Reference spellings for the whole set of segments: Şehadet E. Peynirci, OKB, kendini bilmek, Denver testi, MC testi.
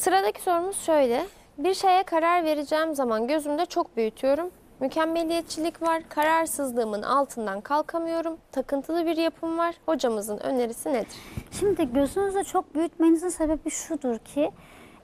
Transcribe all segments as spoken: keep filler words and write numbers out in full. Sıradaki sorumuz şöyle. Bir şeye karar vereceğim zaman gözümde çok büyütüyorum. Mükemmeliyetçilik var, kararsızlığımın altından kalkamıyorum, takıntılı bir yapım var. Hocamızın önerisi nedir? Şimdi gözünüzü çok büyütmenizin sebebi şudur ki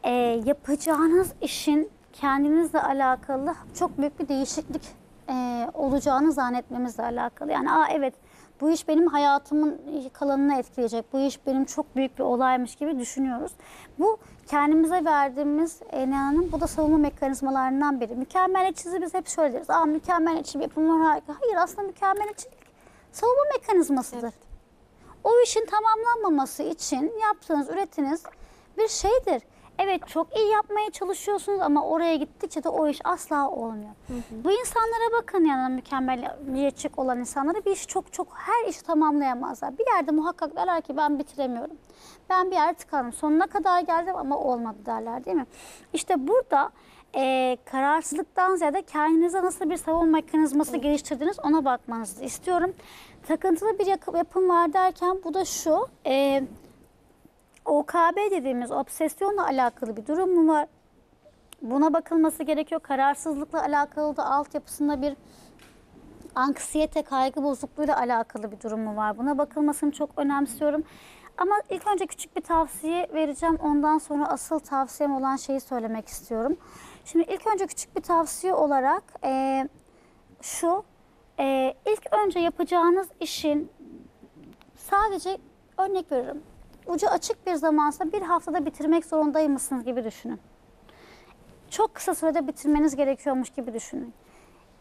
e, yapacağınız işin kendinizle alakalı çok büyük bir değişiklik e, olacağını zannetmemizle alakalı. Yani Aa, evet bu iş benim hayatımın kalanını etkileyecek, bu iş benim çok büyük bir olaymış gibi düşünüyoruz. Bu kendimize verdiğimiz inanın, bu da savunma mekanizmalarından biri. Mükemmeliyetçiliği biz hep şöyle deriz, Aa, mükemmeliyetçi bir yapım var harika. Hayır, aslında mükemmeliyetçilik savunma mekanizmasıdır. Evet. O işin tamamlanmaması için yaptığınız, üretiniz bir şeydir. Evet, çok iyi yapmaya çalışıyorsunuz ama oraya gittikçe de o iş asla olmuyor. Hı hı. Bu insanlara bakın, yani mükemmeliyetçi olan insanlara bir iş çok çok her işi tamamlayamazlar. Bir yerde muhakkak derler ki ben bitiremiyorum. Ben bir yerde tıkandım. Sonuna kadar geldim ama olmadı derler, değil mi? İşte burada e, kararsızlıktan ziyade kendinize nasıl bir savunma mekanizması evet. geliştirdiniz ona bakmanızı istiyorum. Takıntılı bir yapım var derken bu da şu... E, O K B dediğimiz obsesyonla alakalı bir durum mu var? Buna bakılması gerekiyor. Kararsızlıkla alakalı da altyapısında bir anksiyete, kaygı bozukluğuyla alakalı bir durum mu var? Buna bakılmasını çok önemsiyorum. Ama ilk önce küçük bir tavsiye vereceğim. Ondan sonra asıl tavsiyem olan şeyi söylemek istiyorum. Şimdi ilk önce küçük bir tavsiye olarak e, şu. E, ilk önce yapacağınız işin sadece örnek veriyorum. Ucu açık bir zamansa bir haftada bitirmek zorundaymışsınız gibi düşünün. Çok kısa sürede bitirmeniz gerekiyormuş gibi düşünün.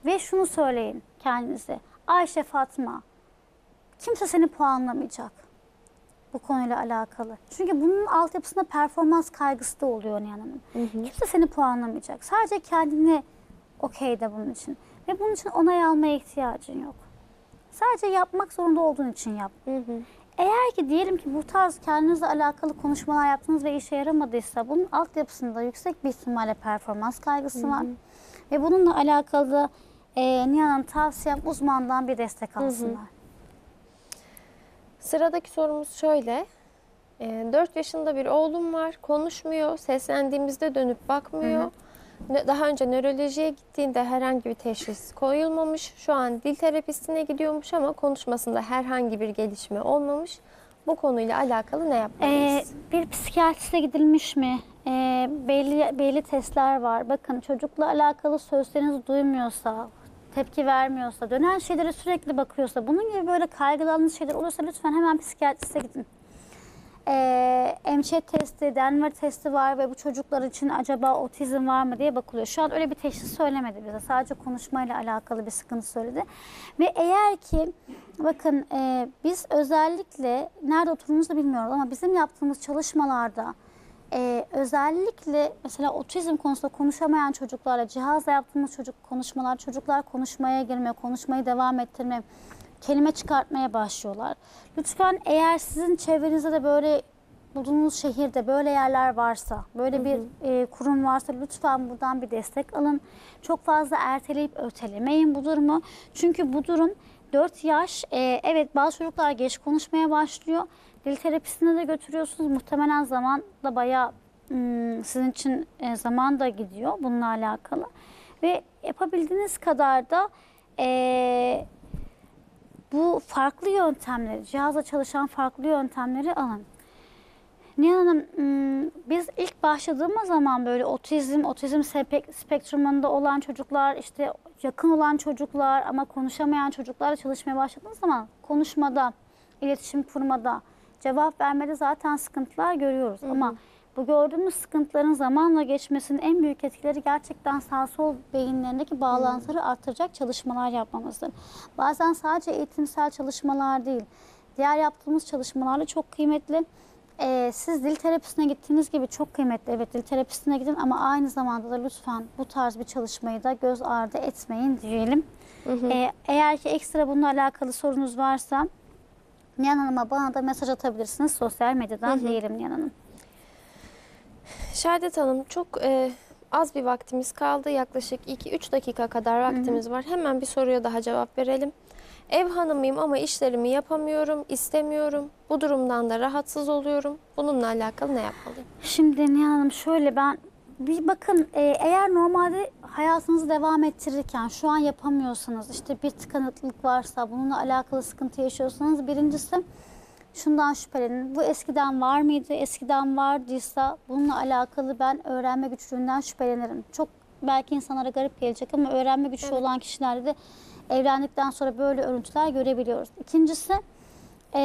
Ve şunu söyleyin kendinize. Ayşe, Fatma, kimse seni puanlamayacak bu konuyla alakalı. Çünkü bunun altyapısında performans kaygısı da oluyor Nihan Hanım. Hı hı. Kimse seni puanlamayacak. Sadece kendini okey de bunun için. Ve bunun için onay almaya ihtiyacın yok. Sadece yapmak zorunda olduğun için yap. Hı hı. Eğer ki diyelim ki bu tarz kendinizle alakalı konuşmalar yaptınız ve işe yaramadıysa bunun altyapısında yüksek bir ihtimalle performans kaygısı Hı-hı. var. Ve bununla alakalı da e, Nihan Hanım tavsiyem uzmandan bir destek alsınlar. Hı-hı. Sıradaki sorumuz şöyle. E, dört yaşında bir oğlum var, konuşmuyor, seslendiğimizde dönüp bakmıyor. Hı-hı. Daha önce nörolojiye gittiğinde herhangi bir teşhis koyulmamış. Şu an dil terapistine gidiyormuş ama konuşmasında herhangi bir gelişme olmamış. Bu konuyla alakalı ne yapmalıyız? Ee, bir psikiyatriste gidilmiş mi? Ee, belli, belli testler var. Bakın, çocukla alakalı sözlerinizi duymuyorsa, tepki vermiyorsa, dönen şeylere sürekli bakıyorsa, bunun gibi böyle kaygılandığınız şeyler olursa lütfen hemen psikiyatriste gidin. Ee, M C testi, Denver testi var ve bu çocuklar için acaba otizm var mı diye bakılıyor. Şu an öyle bir teşhis söylemedi bize. Sadece konuşmayla alakalı bir sıkıntı söyledi. Ve eğer ki bakın e, biz özellikle nerede oturduğumuzu bilmiyoruz ama bizim yaptığımız çalışmalarda e, özellikle mesela otizm konusunda konuşamayan çocuklarla cihazla yaptığımız çocuk konuşmalar, çocuklar konuşmaya girme, konuşmayı devam ettirme, kelime çıkartmaya başlıyorlar. Lütfen eğer sizin çevrenizde de böyle bulunduğunuz şehirde böyle yerler varsa, böyle hı hı. bir e, kurum varsa lütfen buradan bir destek alın. Çok fazla erteleyip ötelemeyin bu durumu. Çünkü bu durum dört yaş, e, evet bazı çocuklar geç konuşmaya başlıyor. Dil terapisine de götürüyorsunuz. Muhtemelen zaman da bayağı ım, sizin için e, zaman da gidiyor bununla alakalı. Ve yapabildiğiniz kadar da e, bu farklı yöntemleri, cihazla çalışan farklı yöntemleri alın. Nihan Hanım, biz ilk başladığımız zaman böyle otizm, otizm spektrumunda olan çocuklar, işte yakın olan çocuklar ama konuşamayan çocuklarla çalışmaya başladığımız zaman konuşmada, iletişim kurmada, cevap vermede zaten sıkıntılar görüyoruz. Hı hı. Ama bu gördüğümüz sıkıntıların zamanla geçmesinin en büyük etkileri gerçekten sağ-sol beyinlerindeki bağlantıları artıracak çalışmalar yapmamızdır. Bazen sadece eğitimsel çalışmalar değil, diğer yaptığımız çalışmalarla çok kıymetli. Ee, siz dil terapisine gittiğiniz gibi çok kıymetli. Evet, dil terapisine gidin ama aynı zamanda da lütfen bu tarz bir çalışmayı da göz ardı etmeyin diyelim. Hı hı. Ee, eğer ki ekstra bununla alakalı sorunuz varsa Nihan Hanım'a, bana da mesaj atabilirsiniz sosyal medyadan hı hı. diyelim Nihan Hanım. Şehadet Hanım, çok e, az bir vaktimiz kaldı. Yaklaşık iki üç dakika kadar vaktimiz Hı-hı. var. Hemen bir soruya daha cevap verelim. Ev hanımıyım ama işlerimi yapamıyorum, istemiyorum. Bu durumdan da rahatsız oluyorum. Bununla alakalı ne yapmalıyım? Şimdi Nihan Hanım şöyle ben... Bir bakın eğer normalde hayatınızı devam ettirirken şu an yapamıyorsanız, işte bir tıkanıklık varsa, bununla alakalı sıkıntı yaşıyorsanız birincisi şundan şüphelenin. Bu eskiden var mıydı? Eskiden vardıysa bununla alakalı ben öğrenme güçlüğünden şüphelenirim. Çok belki insanlara garip gelecek ama öğrenme güçlüğü evet. olan kişilerde de evlendikten sonra böyle örüntüler görebiliyoruz. İkincisi e,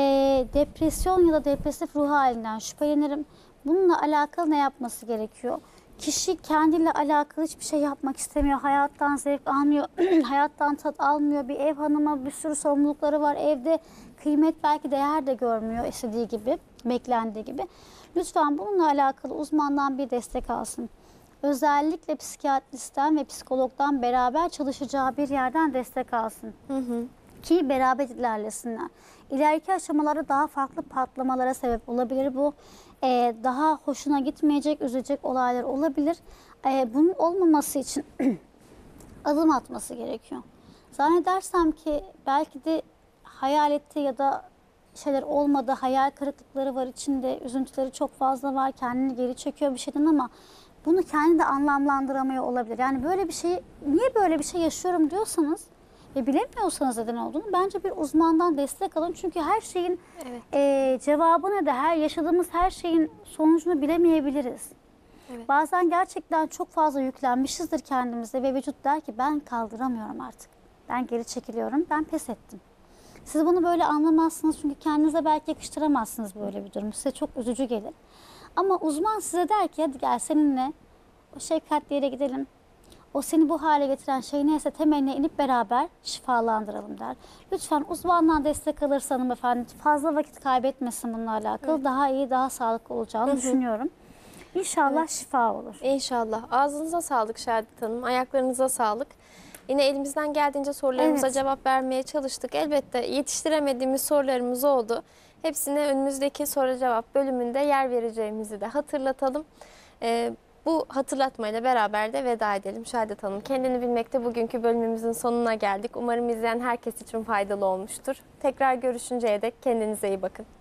depresyon ya da depresif ruh halinden şüphelenirim. Bununla alakalı ne yapması gerekiyor? Kişi kendiyle alakalı hiçbir şey yapmak istemiyor, hayattan zevk almıyor, hayattan tat almıyor. Bir ev hanımı bir sürü sorumlulukları var, evde kıymet belki değer de görmüyor istediği gibi, beklendiği gibi. Lütfen bununla alakalı uzmandan bir destek alsın. Özellikle psikiyatristen ve psikologdan beraber çalışacağı bir yerden destek alsın. Hı hı. Ki beraber ilerlesinler. İleriki aşamalara daha farklı patlamalara sebep olabilir bu. Ee, daha hoşuna gitmeyecek, üzecek olaylar olabilir. Ee, bunun olmaması için adım atması gerekiyor. Zannedersem ki belki de hayal etti ya da şeyler olmadı, hayal kırıklıkları var içinde, üzüntüleri çok fazla var, kendini geri çekiyor bir şeyden ama bunu kendi de anlamlandıramıyor olabilir. Yani böyle bir şeyi, niye böyle bir şey yaşıyorum diyorsanız, E, bilemiyorsanız neden olduğunu bence bir uzmandan destek alın. Çünkü her şeyin evet. e, cevabını da her yaşadığımız her şeyin sonucunu bilemeyebiliriz. Evet. Bazen gerçekten çok fazla yüklenmişizdir kendimize ve vücut der ki ben kaldıramıyorum artık. Ben geri çekiliyorum, ben pes ettim. Siz bunu böyle anlamazsınız çünkü kendinize belki yakıştıramazsınız böyle bir durum. Size çok üzücü gelir. Ama uzman size der ki hadi gel seninle o şefkatli yere gidelim. O seni bu hale getiren şey neyse temeline inip beraber şifalandıralım der. Lütfen uzmandan destek alırsa hanımefendi fazla vakit kaybetmesin bununla alakalı. Evet. Daha iyi, daha sağlıklı olacağını Hı -hı. düşünüyorum. İnşallah evet. şifa olur. İnşallah. Ağzınıza sağlık Şehadet Hanım, ayaklarınıza sağlık. Yine elimizden geldiğince sorularımıza evet. cevap vermeye çalıştık. Elbette yetiştiremediğimiz sorularımız oldu. Hepsine önümüzdeki soru cevap bölümünde yer vereceğimizi de hatırlatalım. Ee, Bu hatırlatmayla beraber de veda edelim Şehadet Hanım. Kendini bilmekte bugünkü bölümümüzün sonuna geldik. Umarım izleyen herkes için faydalı olmuştur. Tekrar görüşünceye dek kendinize iyi bakın.